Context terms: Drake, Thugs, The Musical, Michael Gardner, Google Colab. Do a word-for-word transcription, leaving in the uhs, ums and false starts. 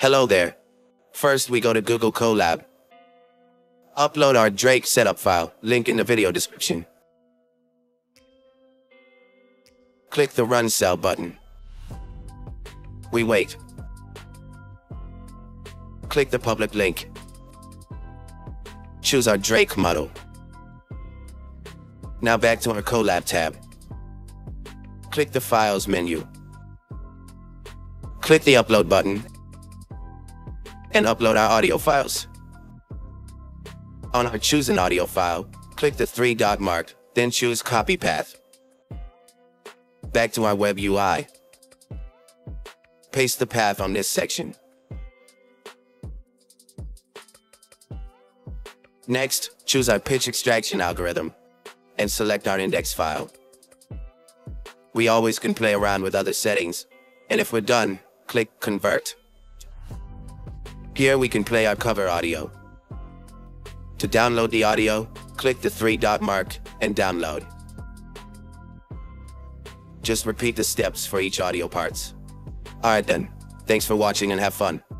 Hello there. First we go to Google Colab. Upload our Drake setup file, link in the video description. Click the Run Cell button. We wait. Click the public link. Choose our Drake model. Now back to our Colab tab. Click the Files menu. Click the Upload button and upload our audio files. On our Choose an Audio File, click the three dot mark, then choose Copy Path. Back to our web U I. Paste the path on this section. Next, choose our pitch extraction algorithm and select our index file. We always can play around with other settings, and if we're done, click Convert. Here we can play our cover audio. To download the audio, click the three dot mark and download. Just repeat the steps for each audio parts. Alright then, thanks for watching and have fun.